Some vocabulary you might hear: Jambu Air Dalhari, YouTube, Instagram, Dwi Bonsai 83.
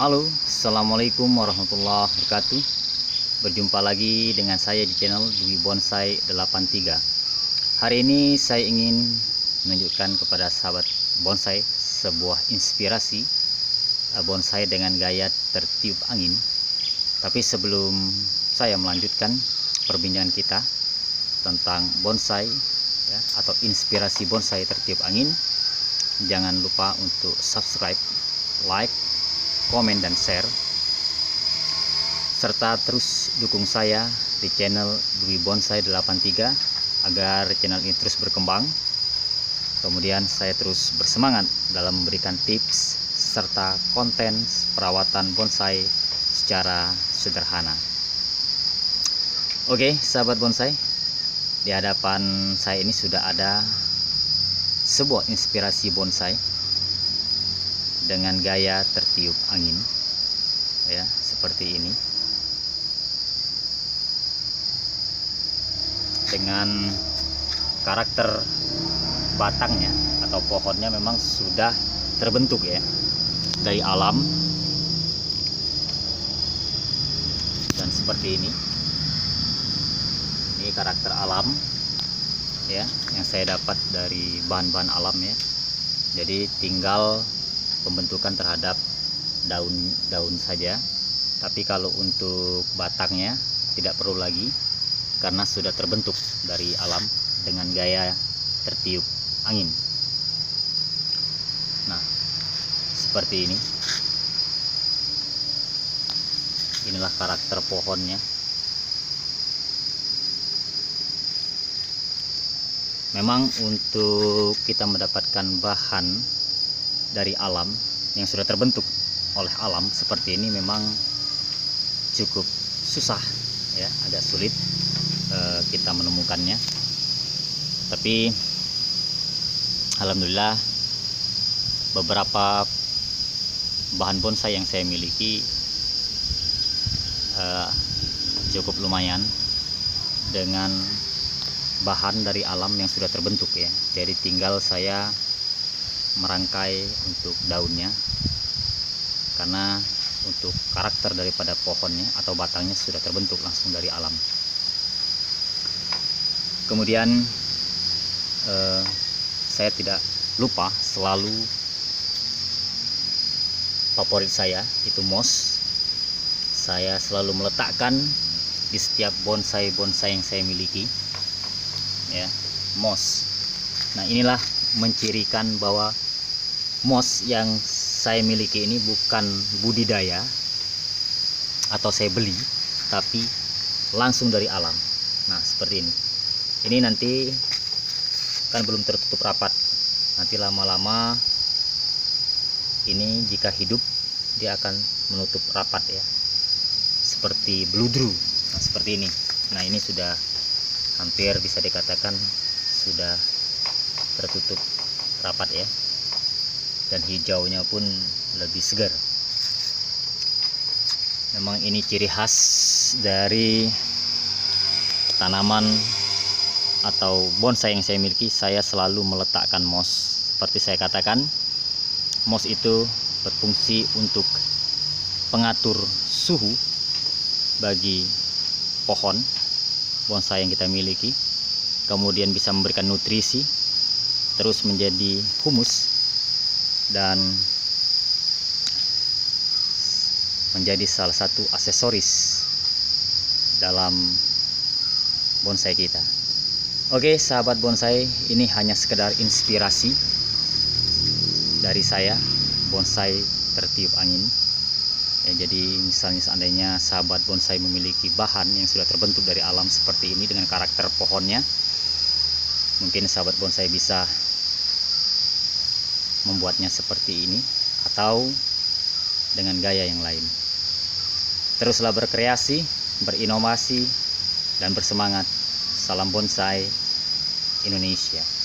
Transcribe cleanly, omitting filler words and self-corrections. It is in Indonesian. Halo, assalamualaikum warahmatullahi wabarakatuh. Berjumpa lagi dengan saya di channel Dwi Bonsai 83. Hari ini saya ingin menunjukkan kepada sahabat bonsai sebuah inspirasi bonsai dengan gaya tertiup angin. Tapi sebelum saya melanjutkan perbincangan kita tentang bonsai ya, atau inspirasi bonsai tertiup angin, jangan lupa untuk subscribe, like, komen dan share, serta terus dukung saya di channel Dwi Bonsai 83 agar channel ini terus berkembang. Kemudian saya terus bersemangat dalam memberikan tips serta konten perawatan bonsai secara sederhana. Oke, sahabat bonsai, di hadapan saya ini sudah ada sebuah inspirasi bonsai dengan gaya tertiup angin ya, seperti ini, dengan karakter batangnya atau pohonnya memang sudah terbentuk ya dari alam, dan seperti ini karakter alam ya yang saya dapat dari bahan-bahan alam ya. Jadi tinggal pembentukan terhadap daun-daun saja, tapi kalau untuk batangnya tidak perlu lagi karena sudah terbentuk dari alam dengan gaya tertiup angin. Nah, seperti ini, inilah karakter pohonnya. Memang untuk kita mendapatkan bahan dari alam yang sudah terbentuk oleh alam seperti ini memang cukup susah ya, agak sulit kita menemukannya, tapi alhamdulillah beberapa bahan bonsai yang saya miliki cukup lumayan dengan bahan dari alam yang sudah terbentuk ya. Jadi tinggal saya merangkai untuk daunnya, karena untuk karakter daripada pohonnya atau batangnya sudah terbentuk langsung dari alam. Kemudian saya tidak lupa, selalu favorit saya itu moss. Saya selalu meletakkan di setiap bonsai-bonsai yang saya miliki ya, moss. Nah, inilah mencirikan bahwa moss yang saya miliki ini bukan budidaya atau saya beli, tapi langsung dari alam. Nah, seperti ini. Ini nanti kan belum tertutup rapat. Nanti lama-lama ini jika hidup dia akan menutup rapat ya, seperti beludru. Nah, seperti ini. Nah, ini sudah hampir bisa dikatakan sudah tertutup rapat ya, dan hijaunya pun lebih segar. Memang ini ciri khas dari tanaman atau bonsai yang saya miliki. Saya selalu meletakkan moss. Seperti saya katakan, moss itu berfungsi untuk pengatur suhu bagi pohon bonsai yang kita miliki, kemudian bisa memberikan nutrisi, terus menjadi humus dan menjadi salah satu aksesoris dalam bonsai kita. Oke, sahabat bonsai, ini hanya sekedar inspirasi dari saya, bonsai tertiup angin ya. Jadi misalnya seandainya sahabat bonsai memiliki bahan yang sudah terbentuk dari alam seperti ini dengan karakter pohonnya, mungkin sahabat bonsai bisa membuatnya seperti ini atau dengan gaya yang lain. Teruslah berkreasi, berinovasi, dan bersemangat. Salam bonsai Indonesia.